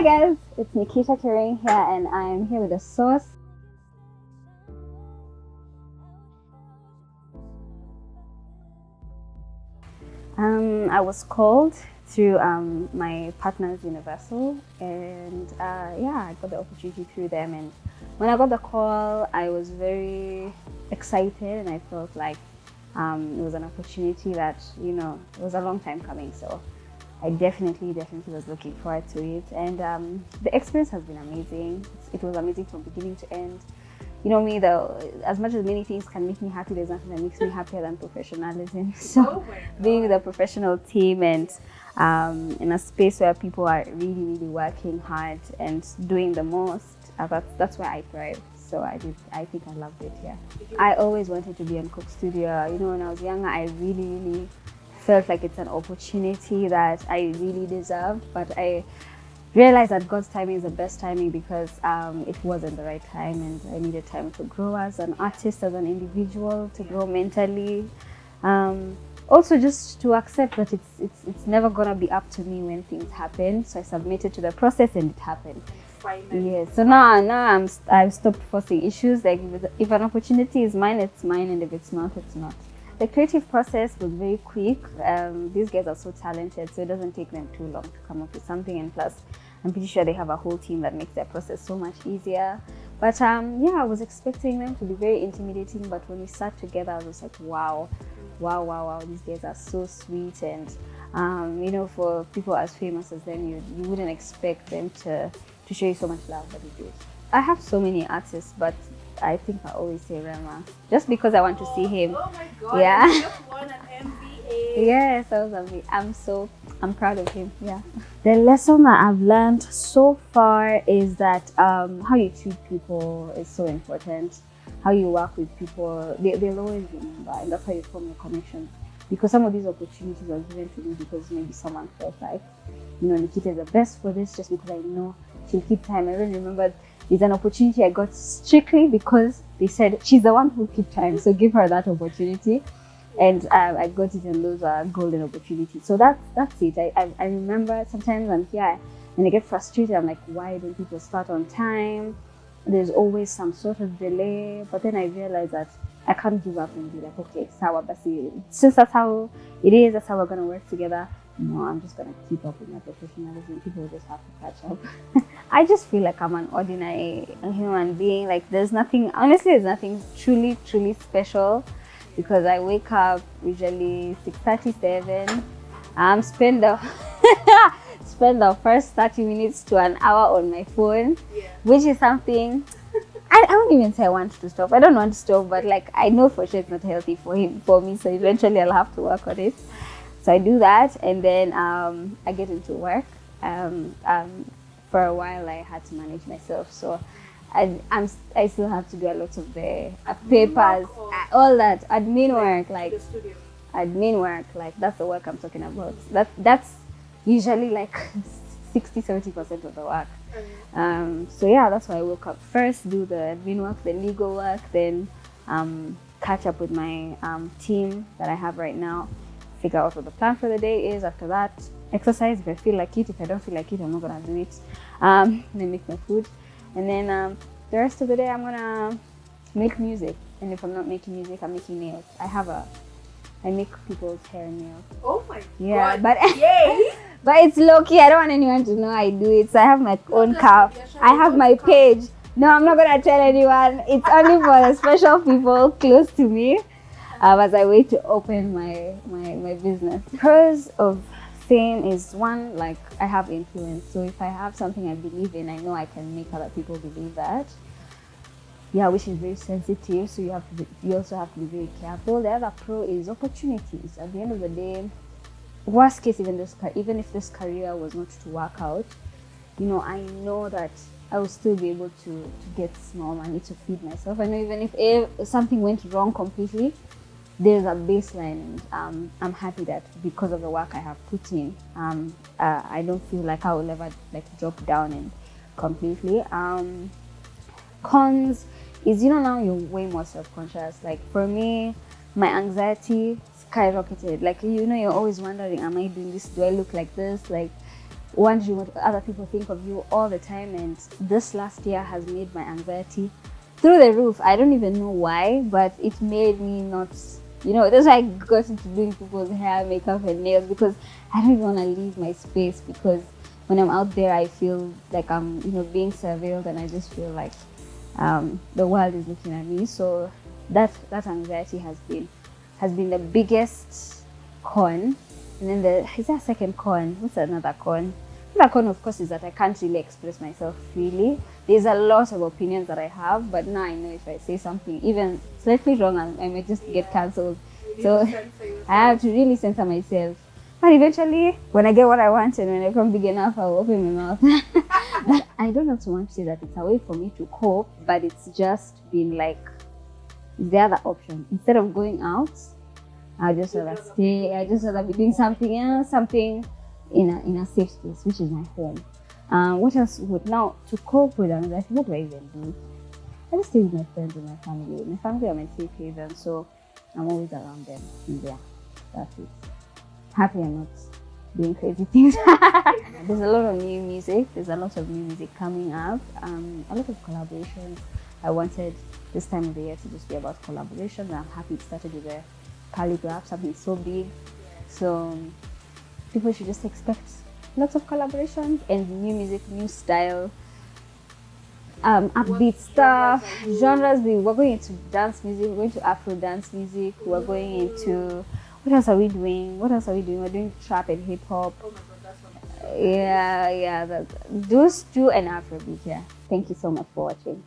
Hi guys, it's Nikita Kering here and I'm here with The Sauce. I was called through my partners, Universal, and yeah, I got the opportunity through them. And when I got the call, I was very excited and I felt like it was an opportunity that, you know, it was a long time coming. So I definitely was looking forward to it. And the experience has been amazing. It was amazing from beginning to end. You know me though, as much as many things can make me happy, there's nothing that makes me happier than professionalism. So being with a professional team and in a space where people are really working hard and doing the most, that's where I thrive. So I think I loved it here. Yeah. I always wanted to be on Coke Studio. You know, when I was younger, I really felt like it's an opportunity that I really deserved, but I realized that God's timing is the best timing, because it wasn't the right time and I needed time to grow as an artist, as an individual, to grow mentally. Also just to accept that it's never gonna be up to me when things happen. So I submitted to the process and it happened. Finally. Yes. So now I've stopped forcing issues. Like if an opportunity is mine, it's mine, and if it's not, it's not. The creative process was very quick. These guys are so talented, so it doesn't take them too long to come up with something. And plus, I'm pretty sure they have a whole team that makes their process so much easier. But yeah, I was expecting them to be very intimidating. But when we sat together, I was just like, wow. These guys are so sweet. And, you know, for people as famous as them, you wouldn't expect them to show you so much love that they did. I have so many artists, but I think I always say Rema, just because I want to see him. Oh my God! Yeah. He just won an MBA. Yes, I was amazed. I'm proud of him. Yeah. The lesson that I've learned so far is that how you treat people is so important. How you work with people, they'll always remember, and that's how you form your connections. Because some of these opportunities are given to me because maybe someone felt like, you know, Nikita is the best for this, just because I know she'll keep time. I really remember. It's an opportunity I got strictly because they said she's the one who keeps time, so give her that opportunity. And I got it, and those are golden opportunities. So that's it. I remember sometimes I'm here and I get frustrated. I'm like, why don't people start on time? There's always some sort of delay. But then I realized that I can't give up and be like, okay, sawa basi. Since that's how it is, that's how we're gonna work together. No, I'm just going to keep up with my professionalism. People will just have to catch up. I just feel like I'm an ordinary human being. Like there's nothing, honestly, there's nothing truly special, because I wake up usually 6:37. Spend the first 30 minutes to an hour on my phone, yeah. Which is something I won't even say I want to stop. I don't want to stop, but like I know for sure it's not healthy for me. So eventually I'll have to work on it. So I do that, and then I get into work. For a while, I had to manage myself, so I still have to do a lot of the papers, all that admin work, like admin work, like that's the work I'm talking about. That's usually like 60–70% of the work. So yeah, that's why I woke up first, do the admin work, the legal work, then catch up with my team that I have right now. Figure out what the plan for the day is. After that, exercise if I feel like it. If I don't feel like it, I'm not gonna do it. Then make my food, and then the rest of the day I'm gonna make music. And if I'm not making music, I'm making nails. I make people's hair and nails. Oh my God! Yeah, but yay. But it's low key. I don't want anyone to know I do it. So I have my own account. I have my page. No, I'm not gonna tell anyone. It's only for the special people close to me. As a way to open my business. Pros of fame is one, like I have influence. So if I have something I believe in, I know I can make other people believe that. Yeah, which is very sensitive. So you also have to be very careful. The other pro is opportunities. At the end of the day, worst case, even if this career was not to work out, you know, I know that I will still be able to get small money to feed myself. I know even if something went wrong completely, there's a baseline, and I'm happy that because of the work I have put in, I don't feel like I will ever like drop down and completely. Cons is, you know, now you're way more self-conscious. Like for me, my anxiety skyrocketed. Like, you know, you're always wondering, am I doing this? Do I look like this? Like, wondering what other people think of you all the time, and this last year has made my anxiety through the roof. I don't even know why, but it made me not, you know, that's why I got into doing people's hair, makeup and nails, because I don't even want to leave my space, because when I'm out there I feel like I'm, you know, being surveilled, and I just feel like the world is looking at me. So that anxiety has been the biggest con. And then is there a second con? What's another con? Another con, of course, is that I can't really express myself freely. There's a lot of opinions that I have, but now I know if I say something even slightly wrong, I might just get cancelled. So I have to really censor myself. But eventually, when I get what I want and when I become big enough, I'll open my mouth. I don't know so much to say that it's a way for me to cope, but it's just been like the other option. Instead of going out, I just rather stay. I just rather be doing something else, something in a safe space, which is my home. What else would now to cope with anxiety? What do I even do? I just stay with my friends and my family. My family are my safe haven, so I'm always around them. And yeah, that's it. Happy I'm not doing crazy things. There's a lot of new music. There's a lot of new music coming up. A lot of collaborations. I wanted this time of the year to just be about collaboration, and I'm happy it started with a Calligraph, something so big. So people should just expect lots of collaborations and new music, new style, upbeat stuff, genres. We're going into dance music, we're going to Afro dance music, we're going into, what else are we doing? What else are we doing? We're doing trap and hip hop. Oh my God, that's awesome. Yeah, those two and Afrobeat, yeah. Thank you so much for watching.